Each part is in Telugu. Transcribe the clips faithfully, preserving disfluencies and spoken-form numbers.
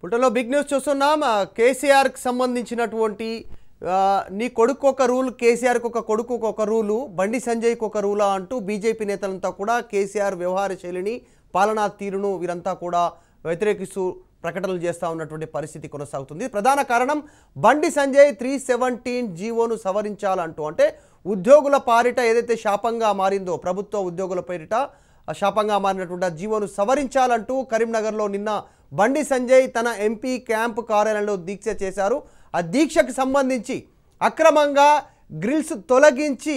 పుట్టలో బిగ్ న్యూస్ చూస్తున్నాం. కేసీఆర్ కి సంబంధించినటువంటి నీ కొడుకు ఒక రూల్, కేసీఆర్ కి ఒక కొడుకు ఒక రూల్, బండి సంజయ్ కి ఒక రూల్ అంటూ బీజేపీ నేతలంతా కూడా కేసీఆర్ వ్యవహార శైలిని, పాలనా తీరును వీరంతా కూడా వ్యతిరేకిస్తూ ప్రకటనలు చేస్తా ఉన్నటువంటి పరిస్థితి కొనసాగుతుంది. ప్రధాన కారణం బండి సంజయ్ త్రీ సెవెంటీన్ జీవోను సవరించాలంటూ, అంటే ఉద్యోగుల పారిట ఏదైతే శాపంగా మారిందో, ప్రభుత్వ ఉద్యోగుల పేరిట శాపంగా మారినటువంటి ఆ జీవోను సవరించాలంటూ కరీంనగర్లో నిన్న బండి సంజయ్ తన ఎంపీ క్యాంపు కార్యాలయంలో దీక్ష చేశారు. ఆ దీక్షకు సంబంధించి అక్రమంగా గ్రిల్స్ తొలగించి,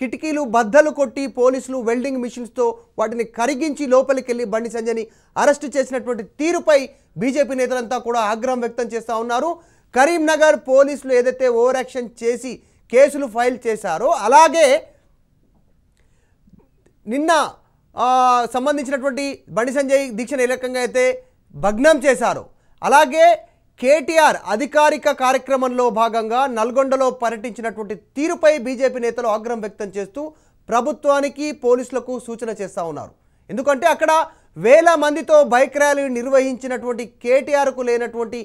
కిటికీలు బద్దలు కొట్టి, పోలీసులు వెల్డింగ్ మిషన్స్తో వాటిని కరిగించి లోపలికి వెళ్ళి బండి సంజయ్ని అరెస్టు చేసినటువంటి తీరుపై బీజేపీ నేతలంతా కూడా ఆగ్రహం వ్యక్తం చేస్తూ ఉన్నారు. కరీంనగర్ పోలీసులు ఏదైతే ఓవర్ యాక్షన్ చేసి కేసులు ఫైల్ చేశారో, అలాగే నిన్న సంబంధించినటువంటి బండి సంజయ్ దీక్షను ఏ రకంగా అయితే భగ్నం చేశారో, అలాగే కేటీఆర్ అధికారిక కార్యక్రమంలో భాగంగా నల్గొండలో పర్యటించినటువంటి తీరుపై బీజేపీ నేతలు ఆగ్రహం వ్యక్తం చేస్తూ ప్రభుత్వానికి, పోలీసులకు సూచన చేస్తూ ఉన్నారు. ఎందుకంటే అక్కడ వేల మందితో బైక్ ర్యాలీ నిర్వహించినటువంటి కేటీఆర్కు లేనటువంటి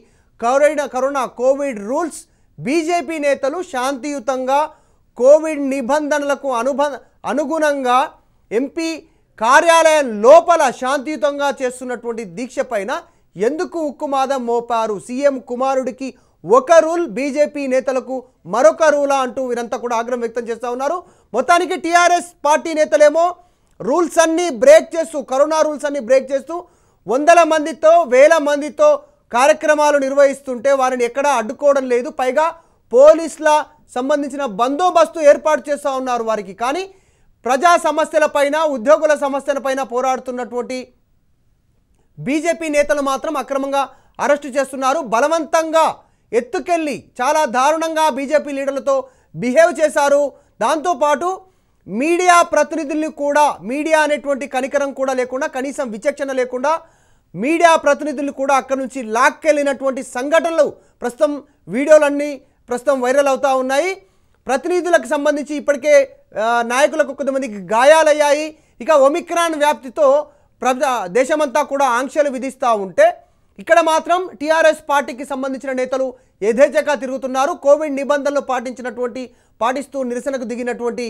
corona corona covid rules BJP నేతలు శాంతియుతంగా కోవిడ్ నిబంధనలకు అనుబ అనుగుణంగా ఎంపీ కార్యాలయం లోపల శాంతియుతంగా చేస్తున్నటువంటి దీక్ష పైన ఎందుకు ఉక్కుమాదం మోపారు? సీఎం కుమారుడికి ఒక రూల్, బీజేపీ నేతలకు మరొక రూలా అంటూ వీరంతా కూడా ఆగ్రహం వ్యక్తం చేస్తూ ఉన్నారు. మొత్తానికి టీఆర్ఎస్ పార్టీ నేతలేమో రూల్స్ అన్నీ బ్రేక్ చేస్తూ, కరోనా రూల్స్ అన్నీ బ్రేక్ చేస్తూ వందల మందితో, వేల మందితో కార్యక్రమాలు నిర్వహిస్తుంటే వారిని ఎక్కడా అడ్డుకోవడం లేదు. పైగా పోలీసుల సంబంధించిన బందోబస్తు ఏర్పాటు చేస్తూ ఉన్నారు వారికి. కానీ ప్రజా సమస్యలపైన, ఉద్యోగుల సమస్యలపైన పోరాడుతున్నటువంటి బీజేపీ నేతలు మాత్రం అక్రమంగా అరెస్టు చేస్తున్నారు. బలవంతంగా ఎత్తుకెళ్ళి చాలా దారుణంగా బీజేపీ లీడర్లతో బిహేవ్ చేశారు. దాంతోపాటు మీడియా ప్రతినిధుల్ని కూడా, మీడియా అనేటువంటి కనికరం కూడా లేకుండా, కనీసం విచక్షణ లేకుండా మీడియా ప్రతినిధులు కూడా అక్కడి నుంచి లాక్కెళ్ళినటువంటి సంఘటనలు ప్రస్తుతం వీడియోలన్నీ ప్రస్తుతం వైరల్ అవుతూ ఉన్నాయి. ప్రతినిధులకు సంబంధించి ఇప్పటికే నాయకులకు కొంతమందికి గాయాలయ్యాయి. ఇక ఒమిక్రాన్ వ్యాప్తితో ప్రజా దేశమంతా కూడా ఆంక్షలు విధిస్తూ ఉంటే ఇక్కడ మాత్రం టీఆర్ఎస్ పార్టీకి సంబంధించిన నేతలు యథేచ్ఛగా తిరుగుతున్నారు. కోవిడ్ నిబంధనలు పాటించినటువంటి పాటిస్తూ నిరసనకు దిగినటువంటి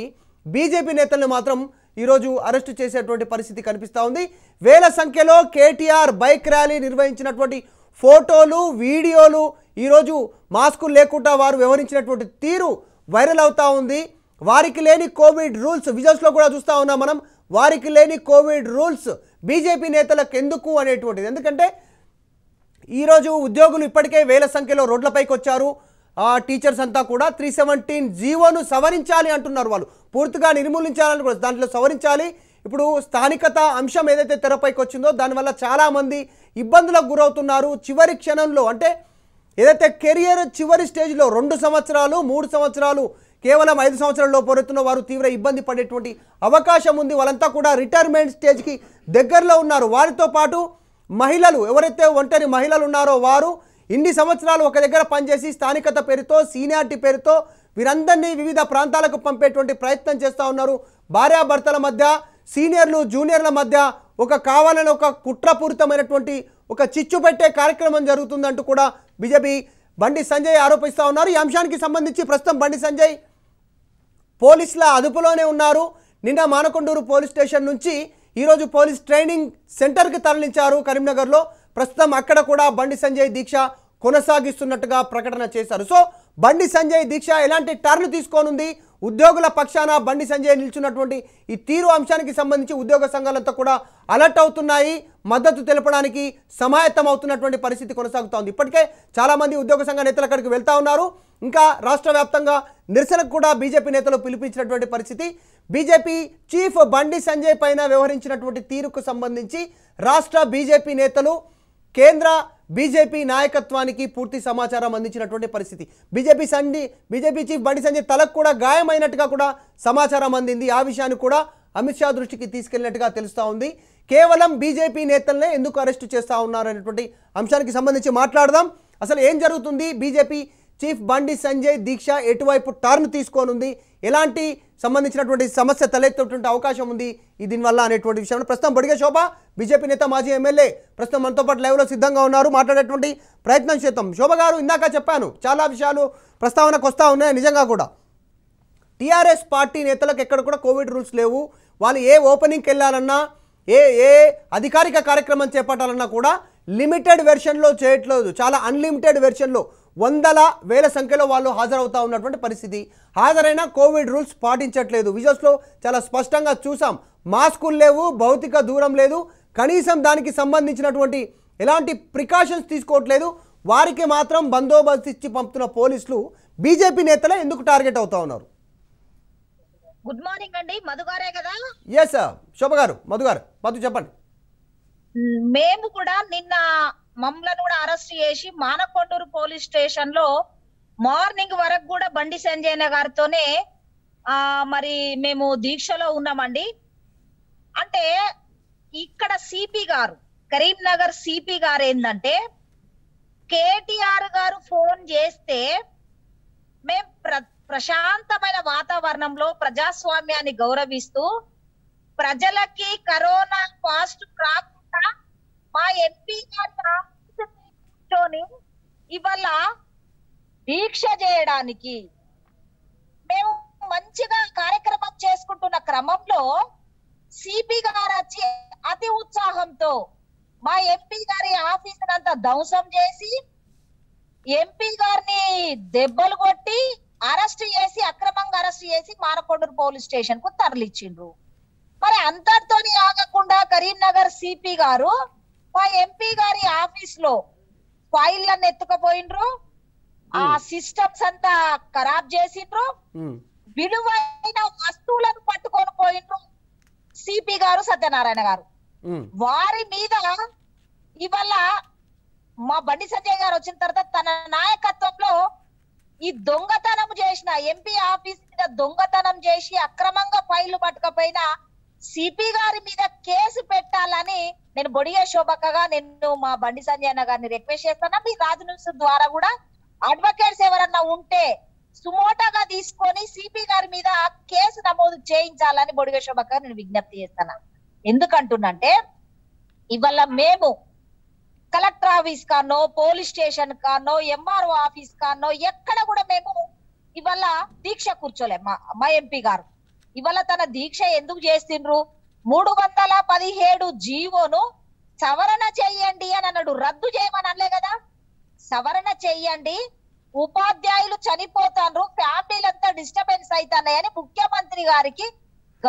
బీజేపీ నేతలను మాత్రం ఈరోజు అరెస్టు చేసేటువంటి పరిస్థితి కనిపిస్తూ ఉంది. వేల సంఖ్యలో కేటీఆర్ బైక్ ర్యాలీ నిర్వహించినటువంటి ఫోటోలు, వీడియోలు ఈరోజు మాస్కులు లేకుండా వారు వివరించినటువంటి తీరు వైరల్ అవుతూ ఉంది. వారికి లేని కోవిడ్ రూల్స్ విజువల్స్లో కూడా చూస్తూ ఉన్నాం మనం. వారికి లేని కోవిడ్ రూల్స్ బీజేపీ నేతలకు ఎందుకు అనేటువంటిది. ఎందుకంటే ఈరోజు ఉద్యోగులు ఇప్పటికే వేల సంఖ్యలో రోడ్లపైకి వచ్చారు. టీచర్స్ అంతా కూడా త్రీ సెవెంటీన్ జీవోను సవరించాలి అంటున్నారు. వాళ్ళు పూర్తిగా నిర్మూలించాలని కూడా, దాంట్లో సవరించాలి. ఇప్పుడు స్థానికత అంశం ఏదైతే తెరపైకి వచ్చిందో దానివల్ల చాలామంది ఇబ్బందులకు గురవుతున్నారు. చివరి క్షణంలో, అంటే ఏదైతే కెరియర్ చివరి స్టేజ్లో రెండు సంవత్సరాలు మూడు సంవత్సరాలు కేవలం ఐదు సంవత్సరాల్లో పోరుతున్న వారు తీవ్ర ఇబ్బంది పడేటువంటి అవకాశం ఉంది. వాళ్ళంతా కూడా రిటైర్మెంట్ స్టేజ్కి దగ్గరలో ఉన్నారు. వారితో పాటు మహిళలు, ఎవరైతే ఒంటరి మహిళలు ఉన్నారో వారు ఇన్ని సంవత్సరాలు ఒక దగ్గర పనిచేసి స్థానికత పేరుతో, సీనియారిటీ పేరుతో వీరందరినీ వివిధ ప్రాంతాలకు పంపేటువంటి ప్రయత్నం చేస్తూ ఉన్నారు. భార్యాభర్తల మధ్య, సీనియర్లు జూనియర్ల మధ్య ఒక కావాలని ఒక కుట్రపూరితమైనటువంటి ఒక చిచ్చు పెట్టే కార్యక్రమం జరుగుతుందంటూ కూడా బీజేపీ బండి సంజయ్ ఆరోపిస్తూ ఉన్నారు. ఈ అంశానికి సంబంధించి ప్రస్తుతం బండి సంజయ్ పోలీసుల అదుపులోనే ఉన్నారు. నిన్న మానకొండూరు పోలీస్ స్టేషన్ నుంచి ఈరోజు పోలీస్ ట్రైనింగ్ సెంటర్కి తరలించారు కరీంనగర్లో. ప్రస్తుతం అక్కడ కూడా బండి సంజయ్ దీక్ష కొనసాగిస్తున్నట్టుగా ప్రకటన చేశారు. సో బండి సంజయ్ దీక్ష ఎలాంటి టర్న్ తీసుకోనుంది? ఉద్యోగుల పక్షాన బండి సంజయ్ నిల్చున్నటువంటి ఈ తీరు అంశానికి సంబంధించి ఉద్యోగ సంఘాలంతా కూడా అలర్ట్ అవుతున్నాయి. మద్దతు తెలపడానికి సమాయత్తం అవుతున్నటువంటి పరిస్థితి కొనసాగుతోంది. ఇప్పటికే చాలామంది ఉద్యోగ సంఘ నేతలు అక్కడికి వెళ్తూ ఉన్నారు. ఇంకా రాష్ట్ర వ్యాప్తంగా నిరసనకు కూడా బీజేపీ నేతలు పిలిపించినటువంటి పరిస్థితి. బీజేపీ చీఫ్ బండి సంజయ్ పైన వ్యవహరించినటువంటి తీరుకు సంబంధించి రాష్ట్ర బీజేపీ నేతలు కేంద్ర బీజేపీ నాయకత్వానికి పూర్తి సమాచారం అందించినటువంటి పరిస్థితి. BJP సండి BJP chief Bandi Sanjay తలకు కూడా గాయమైనట్టుగా కూడా సమాచారం అందింది. ఆ విషయాన్ని కూడా అమిత్ షా దృష్టికి తీసుకెళ్లినట్టుగా తెలుస్తూ ఉంది. కేవలం బీజేపీ నేతలనే ఎందుకు అరెస్టు చేస్తూ ఉన్నారనేటువంటి అంశానికి సంబంధించి మాట్లాడదాం. అసలు ఏం జరుగుతుంది, బీజేపీ చీఫ్ బండి సంజయ్ దీక్ష ఎటువైపు టర్న్ తీసుకోనుంది, ఎలాంటి సంబంధించినటువంటి సమస్య తలెత్తుతుంటే అవకాశం ఉంది ఈ దీనివల్ల అనేటువంటి విషయాన్ని ప్రస్తుతం బొడిగె శోభ బీజేపీ నేత మాజీ ఎమ్మెల్యే ప్రస్తుతం మనతో పాటు లైవ్లో సిద్ధంగా ఉన్నారు. మాట్లాడేటువంటి ప్రయత్నం చేద్దాం. శోభ గారు, ఇందాక చెప్పాను చాలా విషయాలు ప్రస్తావనకు వస్తూ ఉన్నాయి. నిజంగా కూడా టీఆర్ఎస్ పార్టీ నేతలకు ఎక్కడ కూడా కోవిడ్ రూల్స్ లేవు. వాళ్ళు ఏ ఓపెనింగ్కి వెళ్ళాలన్నా ఏ ఏ అధికారిక కార్యక్రమం చేపట్టాలన్నా కూడా లిమిటెడ్ వెర్షన్లో చేయట్లేదు. చాలా అన్లిమిటెడ్ వెర్షన్లో వందల వేల సంఖ్యలో వాళ్ళు హాజరవుతూ ఉన్నటువంటి పరిస్థితి. హాజరైనా కోవిడ్ రూల్స్ పాటించట్లేదు. విజువల్స్లో చాలా స్పష్టంగా చూసాం. మాస్కులు లేవు, భౌతిక దూరం లేదు, కనీసం దానికి సంబంధించినటువంటి ఎలాంటి ప్రికాషన్స్ తీసుకోవట్లేదు. వారికి మాత్రం బందోబస్తు ఇచ్చి పంపుతున్న పోలీసులు బీజేపీ నేతలే ఎందుకు టార్గెట్ అవుతా ఉన్నారు? గుడ్ మార్నింగ్ అండి, మధుగారే కదా? ఎస్ శోభ గారు, మధుగారు, మధు చెప్పండి. మేము కూడా నిన్న మమ్మలను కూడా అరెస్ట్ చేసి మానకొండూరు పోలీస్ స్టేషన్ లో మార్నింగ్ వరకు కూడా బండి సంజయ్ గారితోనే ఆ మరి మేము దీక్షలో ఉన్నామండి. అంటే ఇక్కడ సిపి గారు, కరీంనగర్ సిపి గారు ఏంటంటే కేటీఆర్ గారు ఫోన్ చేస్తే మేము ప్ర ప్రశాంతమైన వాతావరణంలో ప్రజాస్వామ్యాన్ని గౌరవిస్తూ ప్రజలకి కరోనా పాజిటివ్ రాకుండా మా ఎంపీ గారిని ఇవాళ దీక్ష చేయడానికి మేము మంచిగా కార్యక్రమం చేసుకుంటున్న క్రమంలో సిపి గారు వచ్చి అతి ఉత్సాహంతో మా ఎంపీ గారి ఆఫీసును అంతా ధ్వంసం చేసి ఎంపీ గారిని దెబ్బలు కొట్టి అరెస్ట్ చేసి, అక్రమంగా అరెస్ట్ చేసి మానకొండూరు పోలీస్ స్టేషన్ కు తరలిచ్చిండ్రు. మరి అంతటితోని ఆగకుండా కరీంనగర్ సిపి గారు మా ఎంపీ గారి ఆఫీస్ లో ఫైళ్ళను ఎత్తుకపోయిండ్రు, ఆ సిస్టమ్స్ అంతా ఖరాబ్ చేసిండ్రు, విలువైన వస్తువులను పట్టుకొని పోయిండ్రు సిపి గారు, సత్యనారాయణ గారు. వారి మీద ఇవాళ మా బండి సంజయ్ గారు వచ్చిన తర్వాత తన నాయకత్వంలో ఈ దొంగతనం చేసిన ఎంపీ ఆఫీస్ మీద దొంగతనం చేసి అక్రమంగా ఫైళ్లు పట్టుకపోయినా సిపి గారి మీద కేసు పెట్టాలని నేను బొడిగే శోభకగా నేను మా బండి సంజయ్ అన్న గారిని రిక్వెస్ట్ చేస్తాను. మీ రాజు న్యూస్ ద్వారా కూడా అడ్వకేట్స్ ఎవరన్నా ఉంటే సుమోటాగా తీసుకొని సిపి గారి మీద కేసు నమోదు చేయించాలని బొడిగే శోభకగా నేను విజ్ఞప్తి చేస్తాను. ఎందుకంటున్నంటే ఇవాళ మేము కలెక్టర్ ఆఫీస్ కానో, పోలీస్ స్టేషన్ కానో, ఎంఆర్ఓ ఆఫీస్ కానో ఎక్కడ కూడా మేము ఇవాళ దీక్ష కూర్చోలే. మా మా ఎంపీ గారు ఇవాళ తన దీక్ష ఎందుకు చేసిండ్రు? మూడు వందల పదిహేడు జీవోను సవరణ చెయ్యండి అని అన్నాడు. రద్దు చేయమని అనలే కదా, సవరణ చెయ్యండి. ఉపాధ్యాయులు చనిపోతాను, ఫ్యామిలీలంతా డిస్టర్బెన్స్ అవుతున్నాయని ముఖ్యమంత్రి గారికి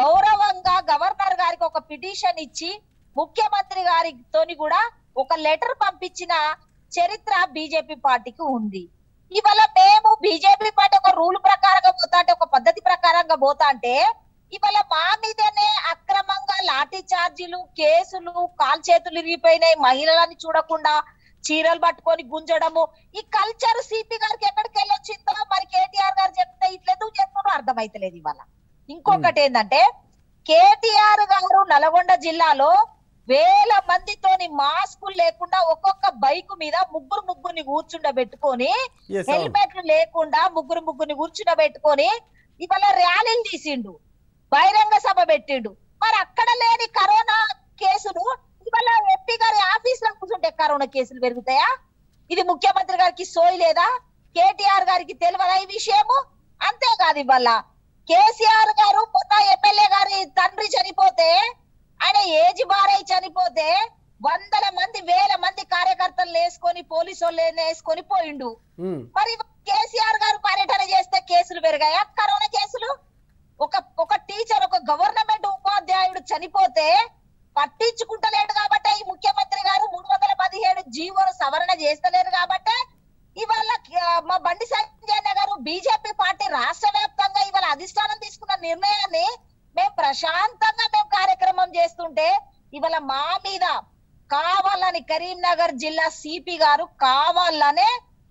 గౌరవంగా గవర్నర్ గారికి ఒక పిటిషన్ ఇచ్చి ముఖ్యమంత్రి గారితోని కూడా ఒక లెటర్ పంపించిన చరిత్ర బీజేపీ పార్టీకి ఉంది. ఇవాళ మేము బీజేపీ పార్టీ ఒక రూల్ ప్రకారంగా పోతా అంటే, ఒక పద్ధతి ప్రకారంగా పోతా అంటే ఇవాళ మా మీదనే అక్రమంగా లాఠీ చార్జీలు, కేసులు, కాల్ చేతులు ఇరిగిపోయినాయి, మహిళలని చూడకుండా చీరలు పట్టుకొని గుంజడము. ఈ కల్చర్ సిపి గారికి ఎక్కడికి వెళ్ళొచ్చిందో మరి కేటీఆర్ గారు చెప్తే ఇట్లెందుకు చెప్తున్నారో అర్థమైతలేదు. ఇవాళ ఇంకొకటి ఏంటంటే కేటీఆర్ గారు నల్గొండ జిల్లాలో వేల మందితోని మాస్కులు లేకుండా ఒక్కొక్క బైక్ మీద ముగ్గురు ముగ్గురిని కూర్చుండబెట్టుకొని, హెల్మెట్లు లేకుండా ముగ్గురు ముగ్గురిని కూర్చుండబెట్టుకొని ఇవాళ ర్యాలీలు తీసిండు, బహిరంగ సభ పెట్టిండు. మరి అక్కడ లేని కరోనా కేసులు ఇవాళ ఎంపీ గారి ఆఫీస్ లో కూర్చుంటే కరోనా కేసులు పెరుగుతాయా? ఇది ముఖ్యమంత్రి గారికి సోయి లేదా? కేటీఆర్ గారికి తెలియదా ఈ విషయము? అంతేకాదు ఇవాళ కేసీఆర్ గారు మొన్న ఎమ్మెల్యే గారి తండ్రి చనిపోతే, ఆయన ఏజ్ బారై చనిపోతే వందల మంది వేల మంది కార్యకర్తలు వేసుకొని, పోలీసు వాళ్ళని వేసుకొని పోయిండు. మరి కేసీఆర్ గారు పర్యటన చేస్తే కేసులు పెరిగాయా? కరోనా కేసులు. ఒక ఒక టీచర్, ఒక గవర్నమెంట్ ఉపాధ్యాయుడు చనిపోతే పట్టించుకుంటలేడు కాబట్టి ఈ ముఖ్యమంత్రి గారు మూడు వందల పదిహేడు జీవోను సవరణ చేస్తలేరు కాబట్టి ఇవాళ మా బండి సంజయ్ గారు బీజేపీ పార్టీ రాష్ట్ర వ్యాప్తంగా ఇవాళ అధిష్టానం తీసుకున్న నిర్ణయాన్ని మేము ప్రశాంతంగా మేము కార్యక్రమం చేస్తుంటే ఇవాళ మా మీద కావాలని కరీంనగర్ జిల్లా సిపి గారు కావాలనే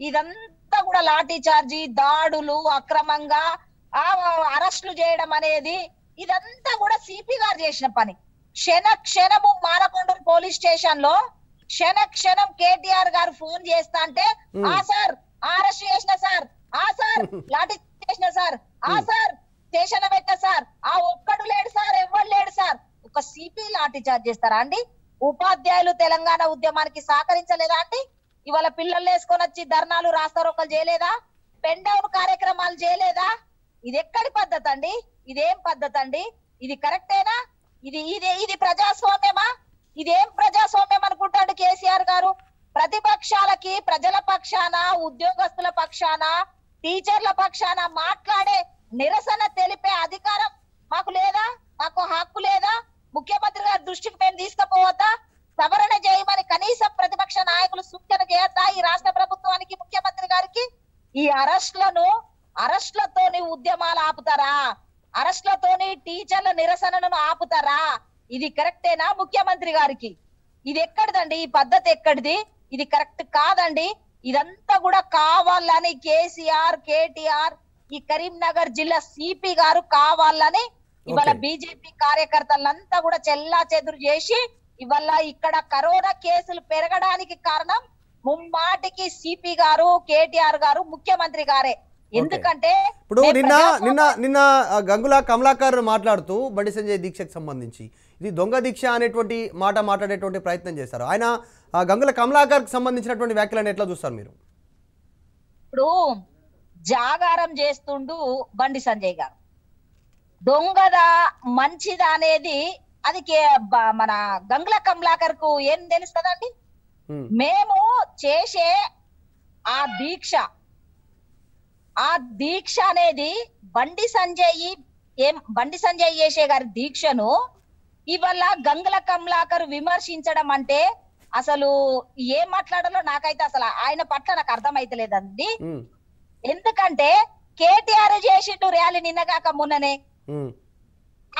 ఇదంతా కూడా లాఠీ చార్జీ, దాడులు, అక్రమంగా అరెస్టులు చేయడం అనేది ఇదంతా కూడా సిపి గారు చేసిన పని. క్షణ క్షణము మానకొండూరు పోలీస్ స్టేషన్ లో క్షణ క్షణం కేటీఆర్ గారు ఫోన్ చేస్తా అంటే ఆ సార్ అరెస్ట్ చేసిన సార్ लाठी సార్ ఆ సార్ స్టేషన్ పెట్టా సార్ ఆ ఒక్కడు లేడు సార్ ఎవ్వరు లేడు సార్ ఒక సిపి లాఠీ చార్జ్ చేస్తారా అండి ఉపాధ్యాయులు తెలంగాణ ఉద్యమానికి సహకరించలేదా అండి ఇవాల పిల్లల్ని వేసుకొని వచ్చి ధర్నాలు రాస్తారోకలు చేయలేదా పెన్ డౌన్ కార్యక్రమాలు చేయలేదా ఇది ఎక్కడి పద్ధతి అండి ఇదేం పద్ధతి అండి ఇది కరెక్టేనా ఇది ఇది ఇది ప్రజాస్వామ్యమా ఇదేం ప్రజాస్వామ్యం అనుకుంటాడు కేసీఆర్ గారు ప్రతిపక్షాలకి ప్రజల పక్షాన ఉద్యోగస్తుల పక్షాన టీచర్ల పక్షాన మాట్లాడే నిరసన తెలిపే అధికారం మాకు లేదా మాకు హక్కు లేదా ముఖ్యమంత్రి గారి దృష్టికి మేము తీసుకుపోవద్దా సవరణ చేయమని కనీసం ప్రతిపక్ష నాయకులు సూచన చేయొద్దా ఈ రాష్ట్ర ప్రభుత్వానికి ముఖ్యమంత్రి గారికి ఈ అరెస్టులను అరెస్టులతోని ఉద్యమాలు ఆపుతారా అరెస్టులతోని టీచర్ల నిరసనను ఆపుతారా ఇది కరెక్టేనా ముఖ్యమంత్రి గారికి ఇది ఎక్కడిదండి ఈ పద్ధతి ఎక్కడిది ఇది కరెక్ట్ కాదండి ఇదంతా కూడా కావాలని కేసీఆర్ కేటీఆర్ ఈ కరీంనగర్ జిల్లా సిపి గారు కావాలని ఇవాళ బీజేపీ కార్యకర్తలంతా కూడా చెల్లా చెదురు చేసి ఇవాళ ఇక్కడ కరోనా కేసులు పెరగడానికి కారణం ముమ్మాటికి సిపి గారు కేటీఆర్ గారు ముఖ్యమంత్రి గారే ఎందుకంటే ఇప్పుడు నిన్న నిన్న నిన్న గంగుల కమలాకర్ మాట్లాడుతూ బండి సంజయ్ దీక్షకు సంబంధించి ఇది దొంగ దీక్ష అనేటువంటి మాట మాట్లాడేటువంటి ప్రయత్నం చేశారు ఆయన గంగుల కమలాకర్ కు సంబంధించినటువంటి వ్యాఖ్యలను ఎట్లా చూస్తారు మీరు ఇప్పుడు జాగారం చేస్తుండు బండి సంజయ్ గారు దొంగదా మంచిదా అనేది అది మన గంగుల కమలాకర్ కు ఏం తెలుస్తుందండి మేము చేసే ఆ దీక్ష ఆ దీక్ష అనేది బండి సంజయ్ ఏం బండి సంజయ్ చేసే గారి దీక్షను ఇవాళ గంగుల కమలాకర్ విమర్శించడం అంటే అసలు ఏం మాట్లాడాలో నాకైతే అసలు ఆయన పట్ల నాకు అర్థమైతలేదండి ఎందుకంటే కేటీఆర్ చేసిండు ర్యాలీ నిన్నగాక మొన్ననే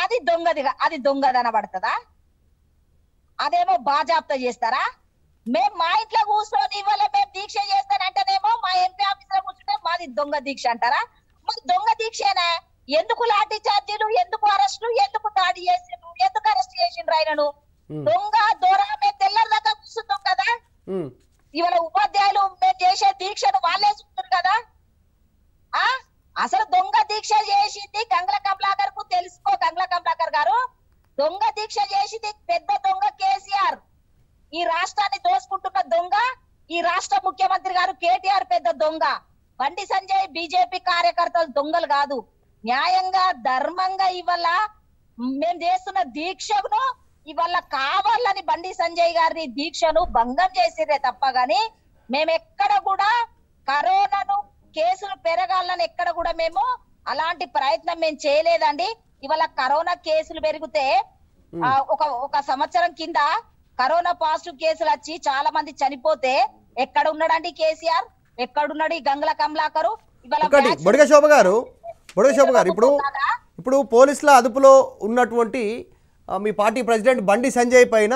అది దొంగదిగా అది దొంగదన పడుతుందా అదేమో బాజాప్త చేస్తారా మేము మా ఇంట్లో కూర్చొని ఇవాళ మేము దీక్ష చేస్తానంటేనేమో మా ఎంపీ ఆఫీస్ లో కూర్చుంటే మాది దొంగ దీక్ష అంటారా మరి దొంగ దీక్షేనా ఎందుకు లాఠీ చార్జీలు ఎందుకు అరెస్టులు ఎందుకు దాడి చేసిండ్రు ఎందుకు అరెస్ట్ చేసిండ్రు ఆయనను దొంగ దొర మేము తెల్లరి దాకా కూర్చుంటాం కదా ఇవాళ ఉపాధ్యాయులు మేము చేసే దీక్షను వాళ్ళే చూస్తారు కదా ఆ అసలు దొంగ దీక్ష చేసింది గంగుల కమలాకర్ కు తెలుసుకో గంగుల కమలాకర్ గారు దొంగ దీక్ష చేసింది పెద్ద దొంగ కేసీఆర్ ఈ రాష్ట్రాన్ని దోసుకుంటున్న దొంగ ఈ రాష్ట్ర ముఖ్యమంత్రి గారు కేటీఆర్ పెద్ద దొంగ బండి సంజయ్ బీజేపీ కార్యకర్తలు దొంగలు కాదు న్యాయంగా ధర్మంగా ఇవాళ మేము చేస్తున్న దీక్షను ఇవాళ కావాలని బండి సంజయ్ గారి దీక్షను భంగం చేసిరే తప్ప గాని మేమెక్కడ కూడా కరోనాను కేసులు పెరగాలని ఎక్కడ కూడా మేము అలాంటి ప్రయత్నం మేము చేయలేదండి ఇవాళ కరోనా కేసులు పెరిగితే ఒక ఒక సంవత్సరం కింద కరోనా పాజిటివ్ కేసులు వచ్చి చాలా మంది చనిపోతే ఎక్కడ ఉన్నాడండి కేసీఆర్ ఎక్కడున్నాడు ఈ గంగుల కమలాకర్ ఇవాళ బొడిగె శోభ గారు బొడిగె శోభ గారు ఇప్పుడు ఇప్పుడు పోలీసుల అదుపులో ఉన్నటువంటి మీ పార్టీ ప్రెసిడెంట్ బండి సంజయ్ పైన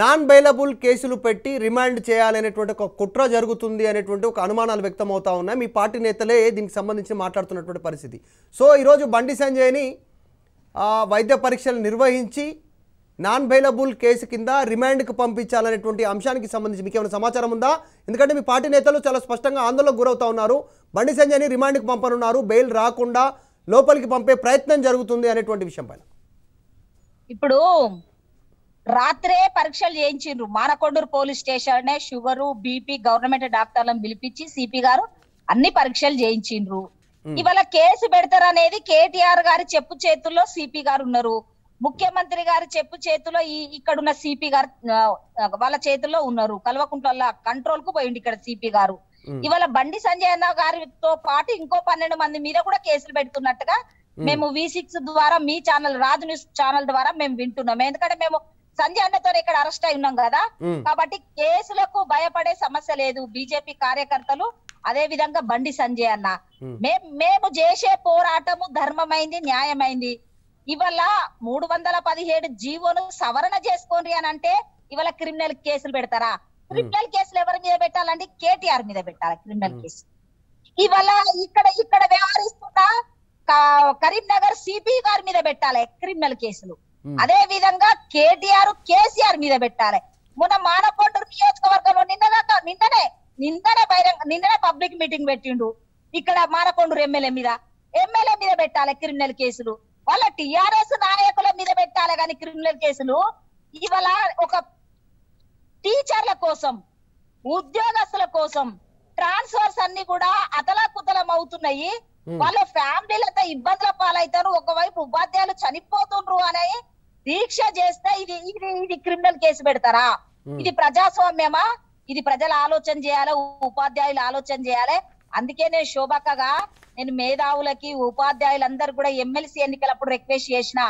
నాన్ బెయిలబుల్ కేసులు పెట్టి రిమాండ్ చేయాలనేటువంటి ఒక కుట్ర జరుగుతుంది అనేటువంటి ఒక అనుమానాలు వ్యక్తం అవుతా ఉన్నాయి మీ పార్టీ నేతలే దీనికి సంబంధించి మాట్లాడుతున్నటువంటి పరిస్థితి సో ఈరోజు బండి సంజయ్ని వైద్య పరీక్షలు నిర్వహించి నాన్ బెయిలబుల్ కేసు కింద రిమాండ్కు పంపించాలనేటువంటి అంశానికి సంబంధించి మీకు ఏమైనా సమాచారం ఉందా ఎందుకంటే మీ పార్టీ నేతలు చాలా స్పష్టంగా ఆందోళనకు గురవుతా ఉన్నారు బండి సంజయ్ని రిమాండ్కు పంపనున్నారు బెయిల్ రాకుండా లోపలికి పంపే ప్రయత్నం జరుగుతుంది అనేటువంటి విషయం పైన ఇప్పుడు రాత్రే పరీక్షలు చేయించిండ్రు Manakondur police station sugar BP government డాక్టర్లను పిలిపించి సిపి గారు అన్ని పరీక్షలు చేయించిండ్రు ఇవాళ కేసు పెడతారు అనేది కేటీఆర్ గారి చెప్పు చేతుల్లో సిపి గారు ఉన్నారు ముఖ్యమంత్రి గారి చెప్పు చేతిలో ఈ ఇక్కడున్న సిపి గారు వాళ్ళ చేతుల్లో ఉన్నారు కల్వకుంట్ల కంట్రోల్ కు పోయింది ఇక్కడ సిపి గారు ఇవాళ బండి సంజయ్ అన్న గారితో పాటు ఇంకో పన్నెండు మంది మీద కూడా కేసులు పెడుతున్నట్టుగా మేము వి సిక్స్ ద్వారా మీ ఛానల్ రాజు న్యూస్ ఛానల్ ద్వారా మేము వింటున్నాం ఎందుకంటే మేము సంజయ్ అన్నతో ఇక్కడ అరెస్ట్ అయి ఉన్నాం కదా కాబట్టి కేసులకు భయపడే సమస్య లేదు బీజేపీ కార్యకర్తలు అదే విధంగా బండి సంజయ్ అన్న మేము మేము చేసే పోరాటము ధర్మమైంది న్యాయమైంది ఇవాళ మూడు వందల పదిహేడు జీవోను సవరణ చేసుకోండి అని అంటే ఇవాళ క్రిమినల్ కేసులు పెడతారా క్రిమినల్ కేసులు ఎవరి మీద పెట్టాలండి కేటీఆర్ మీద పెట్టాలి క్రిమినల్ కేసు ఇవాళ ఇక్కడ ఇక్కడ వ్యవహరిస్తున్న కరీంనగర్ సిపి గారి మీద పెట్టాలి క్రిమినల్ కేసులు అదే విధంగా కేటీఆర్ కేసీఆర్ మీద పెట్టాలి మొన్న మానకొండూరు నియోజకవర్గంలో నిన్న నిన్ననే నిందనే బహిరంగ నిన్ననే పబ్లిక్ మీటింగ్ పెట్టిండు ఇక్కడ మారకొండూరు ఎమ్మెల్యే మీద ఎమ్మెల్యే మీద పెట్టాలి క్రిమినల్ కేసులు, వాళ్ళ టిఆర్ఎస్ నాయకుల మీద పెట్టాలి కానీ క్రిమినల్ కేసులు. ఇవాళ ఒక టీచర్ల కోసం, ఉద్యోగస్తుల కోసం ట్రాన్స్ఫర్స్ అన్ని కూడా అతలాకుతలం అవుతున్నాయి. వాళ్ళ ఫ్యామిలీలతో ఇబ్బందుల పాలవుతారు. ఒకవైపు ఉపాధ్యాయులు చనిపోతుండ్రు అనే దీక్ష చేస్తే ఇది ఇది ఇది క్రిమినల్ కేసు పెడతారా? ఇది ప్రజాస్వామ్యమా? ఇది ప్రజలు ఆలోచన చేయాలి, ఉపాధ్యాయులు ఆలోచన చేయాలి. అందుకేనే శోభక్కగా నేను మేధావులకి ఉపాధ్యాయులందరూ కూడా ఎమ్మెల్సీ ఎన్నికలప్పుడు రిక్వెస్ట్ చేసిన,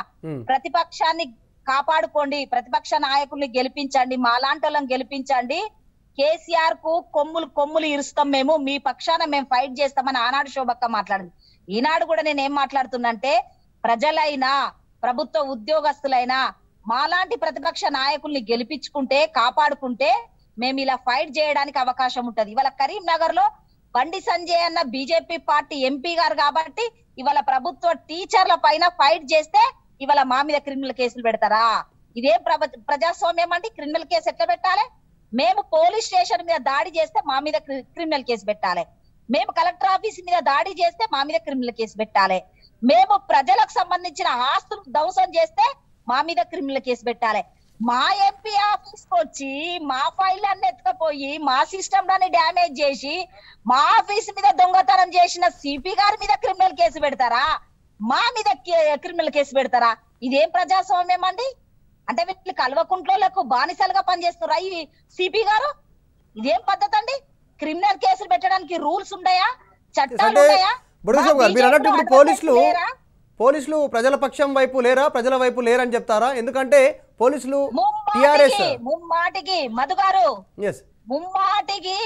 ప్రతిపక్షాన్ని కాపాడుకోండి, ప్రతిపక్ష నాయకుల్ని గెలిపించండి, మాలాంటి వాళ్ళని గెలిపించండి, కేసీఆర్ కు కొమ్ములు కొమ్ములు ఇరుస్తాం మేము, మీ పక్షాన మేము ఫైట్ చేస్తామని ఆనాడు శోభక్క మాట్లాడింది. ఈనాడు కూడా నేను ఏం మాట్లాడుతున్నంటే, ప్రజలైనా ప్రభుత్వ ఉద్యోగస్తులైనా మాలాంటి ప్రతిపక్ష నాయకుల్ని గెలిపించుకుంటే కాపాడుకుంటే మేము ఇలా ఫైట్ చేయడానికి అవకాశం ఉంటది. ఇవాళ కరీంనగర్ లో బండి సంజయ్ అన్న బీజేపీ పార్టీ ఎంపీ గారు కాబట్టి ఇవాళ ప్రభుత్వ టీచర్ల పైన ఫైట్ చేస్తే ఇవాళ మా మీద క్రిమినల్ కేసులు పెడతారా? ఇదే ప్రజాస్వామ్యం అంటే. క్రిమినల్ కేసు ఎట్లా పెట్టాలి? మేము పోలీస్ స్టేషన్ మీద దాడి చేస్తే మా మీద క్రిమినల్ కేసు పెట్టాలి, మేము కలెక్టర్ ఆఫీస్ మీద దాడి చేస్తే మా మీద క్రిమినల్ కేసు పెట్టాలి, మేము ప్రజలకు సంబంధించిన ఆస్తులు ధ్వంసం చేస్తే మా మీద క్రిమినల్ కేసు పెట్టాలి, మా ఎంపీ ఆఫీస్ కు వచ్చి మా ఫైల్ అన్ని ఎత్తుకపోయి మా సిస్టమ్ లని డ్యామేజ్ చేసి మా ఆఫీస్ మీద దొంగతనం చేసిన సిపి గారి మీద క్రిమినల్ కేసు పెడతారా? మా మీద క్రిమినల్ కేసు పెడతారా? ఇదేం ప్రజాస్వామ్యం అండి? అంటే వీళ్ళు కల్వకుంట్లకు బానిసలుగా పనిచేస్తున్నారా ఈ సిపి గారు? ఇదేం పద్ధతి అండి? క్రిమినల్ కేసులు పెట్టడానికి రూల్స్ ఉన్నాయా? చట్టాలు ఉన్నాయా? పోలీసులు పోలీసులు ప్రజల పక్షం వైపు లేరా? ప్రజల వైపు లేరని చెప్తారా? ఎందుకంటే పోలీసులు ముమ్మాటికి మధు గారు ముమ్మాటికి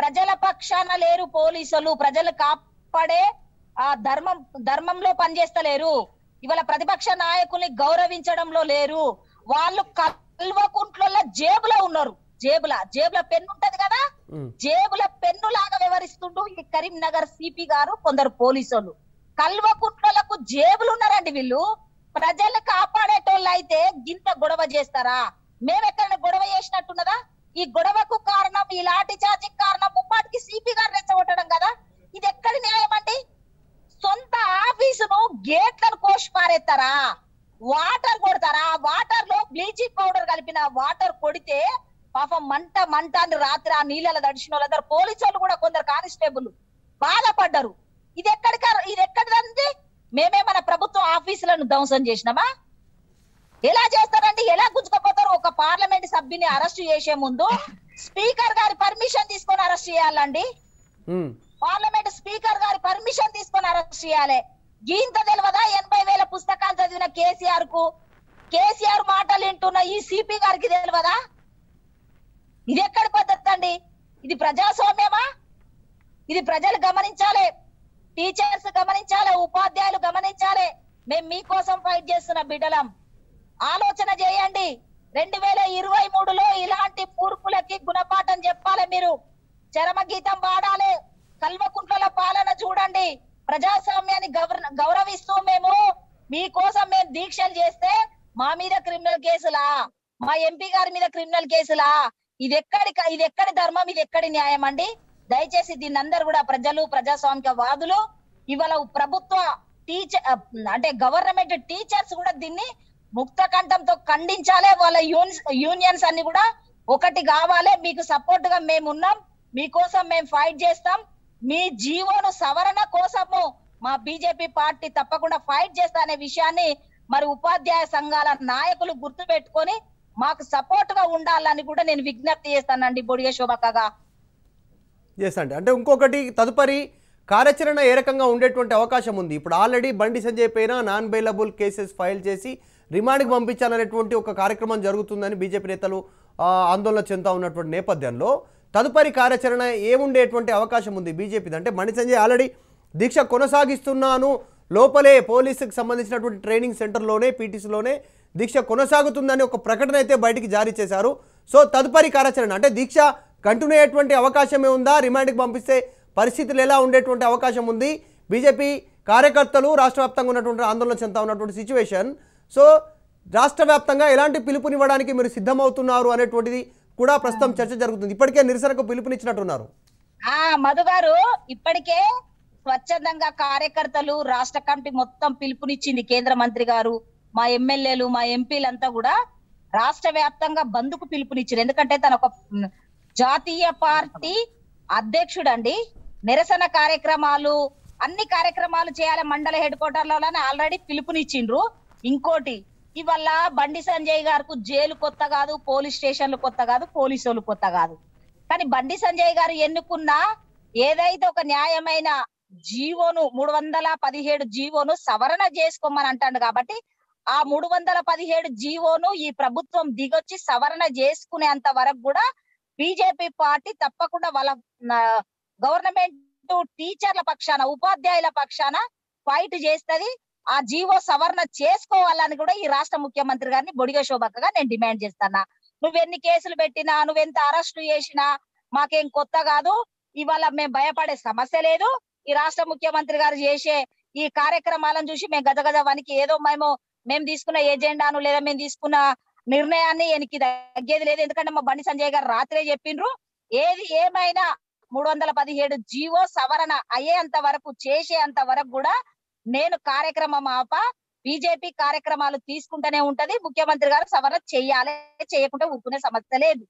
ప్రజల పక్షాన లేరు. పోలీసులు ప్రజలు కాపాడే ఆ ధర్మం ధర్మంలో పనిచేస్తలేరు. ఇవాళ ప్రతిపక్ష నాయకుల్ని గౌరవించడంలో లేరు. వాళ్ళు కల్వకుంట్ల జేబులో ఉన్నారు. జేబుల జేబుల పెన్ను ఉంటది కదా, జేబుల పెన్ను లాగా వివరిస్తుంటూ ఈ కరీంనగర్ సిపి గారు కొందరు పోలీసులు కల్వకుంట్లకు జేబులు ఉన్నారండి. వీళ్ళు ప్రజల్ని కాపాడేటోళ్ళు అయితే గింత గొడవ చేస్తారా? మేమెక్కడ గొడవ చేసినట్టున్నదా? ఈ గొడవకు కారణం, ఈ లాఠీ చార్జీ కారణం ముమ్మాటికి సిపి గారు రెచ్చగొట్టడం కదా. ఇది ఎక్కడ న్యాయం అండి? సొంత ఆఫీసును గేట్లను కోసి పారేస్తారా? వాటర్ కొడతారా? వాటర్ లో బ్లీచింగ్ పౌడర్ కలిపిన వాటర్ కొడితే పాపం మంట మంట అని రాత్రి ఆ నీళ్ళ దడిచిన వాళ్ళందరూ పోలీసులు కూడా కొందరు కానిస్టేబుల్ బాధపడ్డారు. ఇది ఎక్కడిక ఇది ఎక్కడిదండి? మేమే మన ప్రభుత్వ ఆఫీసులను ధ్వంసం చేసినామా? ఎలా చేస్తారండి? ఎలా గుంజుకపోతారు? ఒక పార్లమెంట్ సభ్యుని అరెస్ట్ చేసే ముందు స్పీకర్ గారి పర్మిషన్ తీసుకొని అరెస్ట్ చేయాలండి. పార్లమెంట్ స్పీకర్ గారి పర్మిషన్ తీసుకొని అరెస్ట్ చేయాలి. గీంత తెలియదా? ఎనభై వేల పుస్తకాలు చదివిన కేసీఆర్ కు కేసీఆర్ మాటలు వింటున్న ఈ సిపి గారికి తెలియదా? ఇది ఎక్కడ పద్ధతి అండి? ఇది ప్రజాస్వామ్యమా? ఇది ప్రజలు గమనించాలి, టీచర్స్ గమనించాలి, ఉపాధ్యాయులు గమనించాలి. మేము మీకోసం ఫైట్ చేస్తున్న బిడ్డలం, ఆలోచన చేయండి. రెండు వేల ఇరవై మూడులో ఇలాంటి మూర్ఖులకి గుణపాఠం చెప్పాలి. మీరు చరమగీతం పాడాలి. కల్వకుంట్ల పాలన చూడండి. ప్రజాస్వామ్యాన్ని గౌరవిస్తూ మేము మీకోసం మేము దీక్షలు చేస్తే మా మీద క్రిమినల్ కేసులా? మా ఎంపీ గారి మీద క్రిమినల్ కేసులా? ఇది ఎక్కడి ఇది ఎక్కడి ధర్మం? ఇది ఎక్కడి న్యాయం అండి? దయచేసి దీన్ని అందరు కూడా ప్రజలు, ప్రజాస్వామిక వాదులు, ఇవాళ ప్రభుత్వ టీచర్ అంటే గవర్నమెంట్ టీచర్స్ కూడా దీన్ని ముక్త కంఠంతో ఖండించాలి. వాళ్ళ యూనియన్స్ అన్ని కూడా ఒకటి కావాలి. మీకు సపోర్ట్ గా మేము ఉన్నాం, మీకోసం మేము ఫైట్ చేస్తాం. మీ జీవోను సవరణ కోసము మా బీజేపీ పార్టీ తప్పకుండా ఫైట్ చేస్తా అనే విషయాన్ని మరి ఉపాధ్యాయ సంఘాల నాయకులు గుర్తు పెట్టుకొని మాకు సపోర్ట్ గా ఉండాలని కూడా నేను విజ్ఞప్తి చేస్తానండి బొడిగే శోభక్కగా. ఎస్ అండి. అంటే ఇంకొకటి, తదుపరి కార్యాచరణ ఏ రకంగా ఉండేటువంటి అవకాశం ఉంది? ఇప్పుడు ఆల్రెడీ బండి సంజయ్ పైన నాన్ బెయిలబుల్ కేసెస్ ఫైల్ చేసి రిమాండ్కి పంపించాలనేటువంటి ఒక కార్యక్రమం జరుగుతుందని బీజేపీ నేతలు ఆందోళన చెందుతూ ఉన్నటువంటి నేపథ్యంలో తదుపరి కార్యాచరణ ఏముండేటువంటి అవకాశం ఉంది బీజేపీది? అంటే బండి సంజయ్ ఆల్రెడీ దీక్ష కొనసాగిస్తున్నాను లోపలే పోలీసుకు సంబంధించినటువంటి ట్రైనింగ్ సెంటర్లోనే పీటీసీలోనే దీక్ష కొనసాగుతుందని ఒక ప్రకటన అయితే బయటికి జారీ చేశారు. సో తదుపరి కార్యాచరణ అంటే దీక్ష కంటిన్యూ అయ్యేటువంటి అవకాశమే ఉందా? రిమాండ్కి పంపిస్తే పరిస్థితులు ఎలా ఉండేటువంటి అవకాశం ఉంది? బీజేపీ కార్యకర్తలు రాష్ట్ర వ్యాప్తంగా ఉన్నటువంటి ఆందోళన చెందుతా ఉన్నటువంటి సిచ్యువేషన్. సో రాష్ట్ర వ్యాప్తంగా ఎలాంటి పిలుపునివ్వడానికి మీరు సిద్ధమవుతున్నారు అనేటువంటిది కూడా ప్రస్తుతం చర్చ జరుగుతుంది. ఇప్పటికే నిరసనకు పిలుపునిచ్చినట్టున్నారు మధు గారు. ఇప్పటికే స్వచ్ఛందంగా కార్యకర్తలు రాష్ట్ర కమిటీ మొత్తం పిలుపునిచ్చింది కేంద్ర మంత్రి గారు మా ఎమ్మెల్యేలు మా ఎంపీలంతా కూడా రాష్ట్ర వ్యాప్తంగా బంద్కు పిలుపునిచ్చారు ఎందుకంటే తన ఒక జాతీయ పార్టీ అధ్యక్షుడండి నిరసన కార్యక్రమాలు అన్ని కార్యక్రమాలు చేయాలి మండల హెడ్ క్వార్టర్లలోనే ఆల్రెడీ పిలుపునిచ్చిండ్రు ఇంకోటి ఇవల్ల బండి సంజయ్ గారికి జైలు కొత్త కాదు పోలీస్ స్టేషన్లు కొత్త కాదు పోలీసులు కొత్త కాదు కానీ బండి సంజయ్ గారు ఎన్నుకున్న ఏదైతే ఒక న్యాయమైన జీవోను మూడు వందల పదిహేడు జీవోను సవరణ చేసుకోమని అంటాడు కాబట్టి ఆ మూడు వందల పదిహేడు జీవోను ఈ ప్రభుత్వం దిగొచ్చి సవరణ చేసుకునేంత వరకు కూడా బీజేపీ పార్టీ తప్పకుండా వాళ్ళ గవర్నమెంట్ టీచర్ల పక్షాన ఉపాధ్యాయుల పక్షాన ఫైట్ చేస్తది ఆ జీవో సవరణ చేసుకోవాలని కూడా ఈ రాష్ట్ర ముఖ్యమంత్రి గారిని బొడిగె శోభక్కగా నేను డిమాండ్ చేస్తానా నువ్వెన్ని కేసులు పెట్టినా నువ్వెంత అరెస్టు చేసినా మాకేం కొత్త కాదు ఇవాళ మేము భయపడే సమస్య లేదు ఈ రాష్ట్ర ముఖ్యమంత్రి గారు చేసే ఈ కార్యక్రమాలను చూసి మేము గజగజ వనికి ఏదో మేము మేము తీసుకున్న ఏజెండాను లేదా మేము తీసుకున్న నిర్ణయాన్ని ఎనికి తగ్గేది లేదు ఎందుకంటే మా బండి సంజయ్ గారు రాత్రే చెప్పిండ్రు ఏది ఏమైనా మూడు వందల పదిహేడు జీవో సవరణ అయ్యేంత వరకు చేసేంత వరకు కూడా నేను కార్యక్రమం ఆప బీజేపీ కార్యక్రమాలు తీసుకుంటూనే ఉంటది ముఖ్యమంత్రి గారు సవరణ చేయాలి చేయకుండా ఊరుకునే సమస్య లేదు।